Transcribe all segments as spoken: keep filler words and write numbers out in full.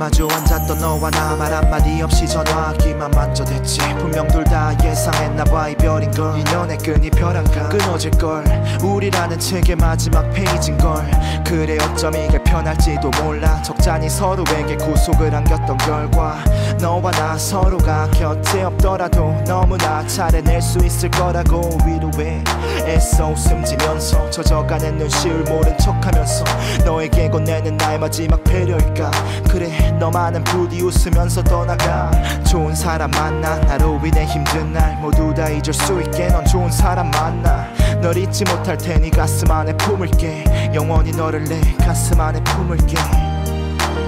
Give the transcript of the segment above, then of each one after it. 마주 앉았던 너와 나 말 한마디 없이 전화기만 만져댔지. 분명 둘 다 예상했나봐 이별인걸. 인연의 끈이 펴란가 끊어질걸. 우리라는 책의 마지막 페이지인걸. 그래 어쩜 이게 편할지도 몰라. 적잖이 서로에게 구속을 안겼던 결과 너와 나 서로가 곁에 없더라도 너무나 잘해낼 수 있을 거라고 위로해 애써 웃음지면서 젖어가는 눈시울 모른 척하면서 너에게 건네는 나의 마지막 배려일까. 그래 너만은 부디 웃으면서 떠나가. 좋은 사람 만나 나로 인해 힘든 날 모두 다 잊을 수 있게. 넌 좋은 사람 만나. 널 잊지 못할 테니 가슴 안에 품을게. 영원히 너를 내 가슴 안에 품을게.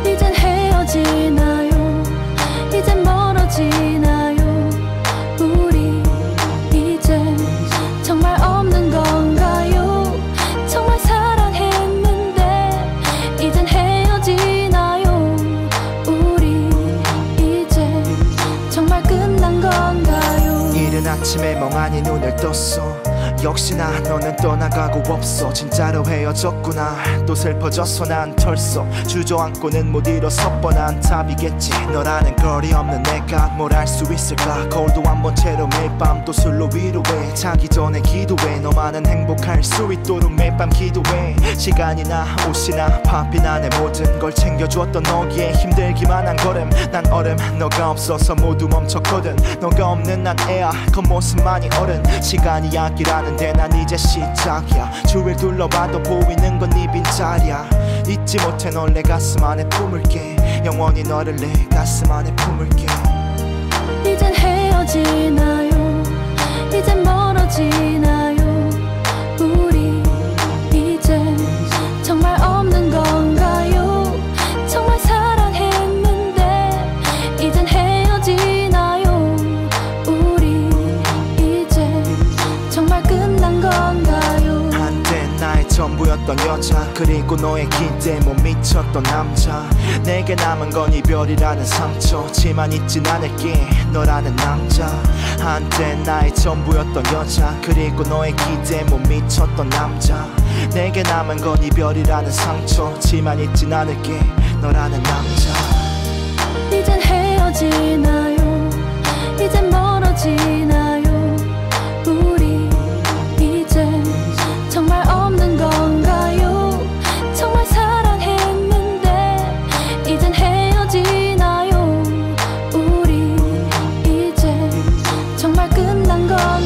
이젠 헤어지나요? 이젠 멀어지나요? 우리 이제 정말 없는 건가요? 정말 사랑했는데 이젠 헤어지나요? 우리 이제 정말 끝난 건가요? 이른 아침에 멍하니 눈을 떴어. 역시나 너는 떠나가고 없어. 진짜로 헤어졌구나. 또 슬퍼졌어 난 털썩. 주저앉고는 못 일어서 뻔한 답이겠지. 너라는 거리 없는 내가 뭘 알 수 있을까. 거울도 안 본 채로 매일 밤 또 술로 위로해. 자기 전에 기도해. 너만은 행복할 수 있도록 매일 밤 기도해. 시간이나 옷이나 밥이나 내 모든 걸 챙겨주었던 너기에 힘들기만 한 걸음. 난 얼음 너가 없어서 모두 멈췄거든. 너가 없는 난 애야 겉모습만이 어른. 시간이 약이라는 난 이제 시작이야. 주위를 둘러봐도 보이는 건 네 빈자리야. 잊지 못해 널 내 가슴 안에 품을게. 영원히 너를 내 가슴 안에 품을게. 이젠 헤어지나요? 이젠 멀어지나요? 우리 이제 정말 없는 건가요? 정말 사랑했는데 이젠 헤어지나요? 우리 이제 정말 끝난 건가요? 한때 나의 전부였던 여자 그리고 너의 기대에 못 미쳤던 남자. 내게 남은 건 이별이라는 상처지만 잊진 않을게 너라는 남자. 한때 나의 전부였던 여자 그리고 너의 기대에 못 미쳤던 남자. 내게 남은 건 이별이라는 상처지만 잊진 않을게 너라는 남자. 이젠 헤어지나요? 이젠 멀어지나요? 우리 이제 정말 없는 건가요? 정말 사랑했는데 이젠 헤어지나요? 우리 이제 정말 끝난 건가요?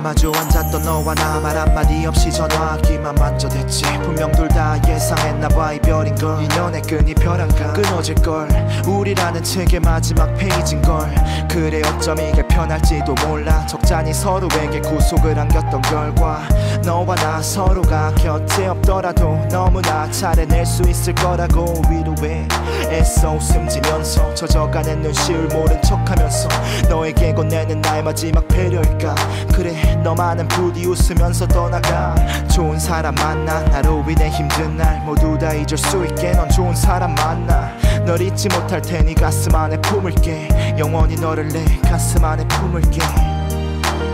마주 앉았던 너와 나 말 한마디 없이 전화기만 만져댔지. 분명 둘 다 예상했나봐 이별인걸. 인연의 끈이 펴란가 끊어질걸. 우리라는 책의 마지막 페이지인걸. 그래 어쩜 이게 편할지도 몰라. 적잖이 서로에게 구속을 안겼던 결과 너와 나 서로가 곁에 없더라도 너무나 잘해낼 수 있을 거라고 위로해 애써 웃음지면서 젖어가는 눈시울 모른 척하면서 너에게 건네는 나의 마지막 배려일까. 그래 너만은 부디 웃으면서 떠나가. 좋은 사람 만나 나로 인해 힘든 날 모두 다 잊을 수 있게. 넌 좋은 사람 만나. 널 잊지 못할 테니 가슴 안에 품을게. 영원히 너를 내 가슴 안에 품을게.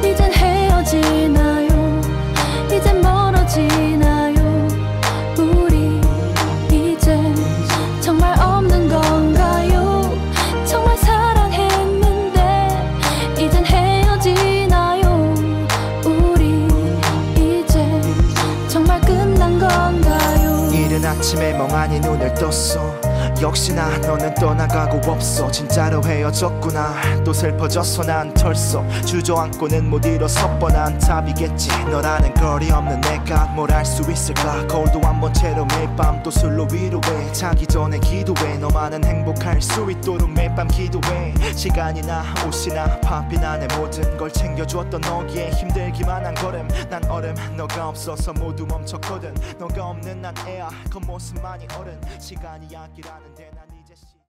이젠 헤어지나요? 이젠 멀어지나요? 우리 이제 정말 없는 건가요? 정말 사랑했는데 이젠 헤어지나요? 우리 이제 정말 끝난 건가요? 이른 아침에 멍하니 눈을 떴어. 역시나 너는 떠나가고 없어. 진짜로 헤어졌구나. 또 슬퍼졌어. 난 털썩 주저앉고는 못 일어서. 뻔한 답이겠지 너라는 거리 없는 내가. 뭘 알 수 있을까. 거울도 안 본 채로 매일 밤 또 술로 위로해. 자기 전에 기도해. 너만은 행복할 수 있도록 매일 밤 기도해. 시간이나 옷이나 밥이나 내 모든 걸 챙겨주었던 너기에 힘들기만 한 걸음. 난 얼음 너가 없어서 모두 멈췄거든. 너가 없는 난 애야 겉모습만이 어른. 시간이 약이라는데 난